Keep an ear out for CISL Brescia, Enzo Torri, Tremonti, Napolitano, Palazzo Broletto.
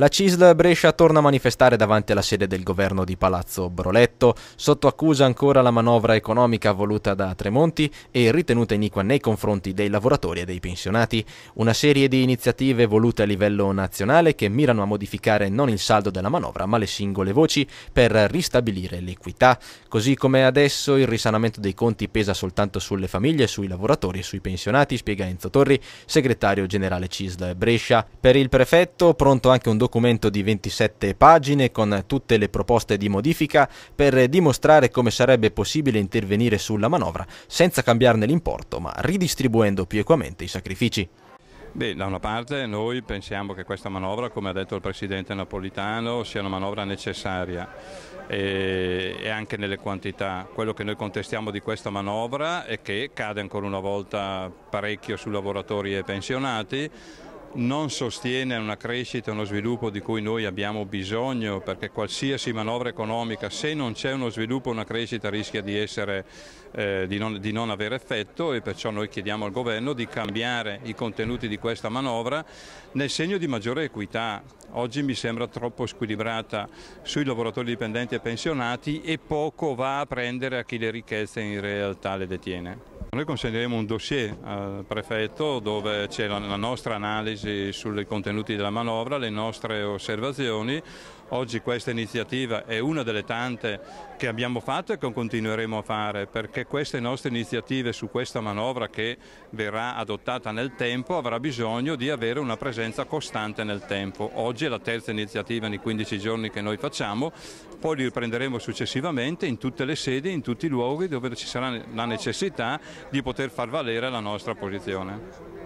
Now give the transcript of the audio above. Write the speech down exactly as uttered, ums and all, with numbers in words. La C I S L Brescia torna a manifestare davanti alla sede del governo di Palazzo Broletto, sotto accusa ancora la manovra economica voluta da Tremonti e ritenuta iniqua nei confronti dei lavoratori e dei pensionati. Una serie di iniziative volute a livello nazionale che mirano a modificare non il saldo della manovra ma le singole voci per ristabilire l'equità. Così come adesso il risanamento dei conti pesa soltanto sulle famiglie, sui lavoratori e sui pensionati, spiega Enzo Torri, segretario generale C I S L Brescia. Per il prefetto pronto anche un documento di ventisette pagine con tutte le proposte di modifica per dimostrare come sarebbe possibile intervenire sulla manovra senza cambiarne l'importo, ma ridistribuendo più equamente i sacrifici. Beh, da una parte noi pensiamo che questa manovra, come ha detto il presidente Napolitano, sia una manovra necessaria e, e anche nelle quantità. Quello che noi contestiamo di questa manovra è che cade ancora una volta parecchio su lavoratori e pensionati, non sostiene una crescita e uno sviluppo di cui noi abbiamo bisogno, perché qualsiasi manovra economica, se non c'è uno sviluppo e una crescita, rischia di, essere, eh, di, non, di non avere effetto, e perciò noi chiediamo al governo di cambiare i contenuti di questa manovra nel segno di maggiore equità. Oggi mi sembra troppo squilibrata sui lavoratori dipendenti e pensionati e poco va a prendere a chi le ricchezze in realtà le detiene. Noi consegneremo un dossier al prefetto dove c'è la nostra analisi sui contenuti della manovra, le nostre osservazioni. Oggi questa iniziativa è una delle tante che abbiamo fatto e che continueremo a fare, perché queste nostre iniziative su questa manovra che verrà adottata nel tempo avrà bisogno di avere una presenza costante nel tempo. Oggi è la terza iniziativa nei quindici giorni che noi facciamo, poi li riprenderemo successivamente in tutte le sedi, in tutti i luoghi dove ci sarà la necessità di poter far valere la nostra posizione.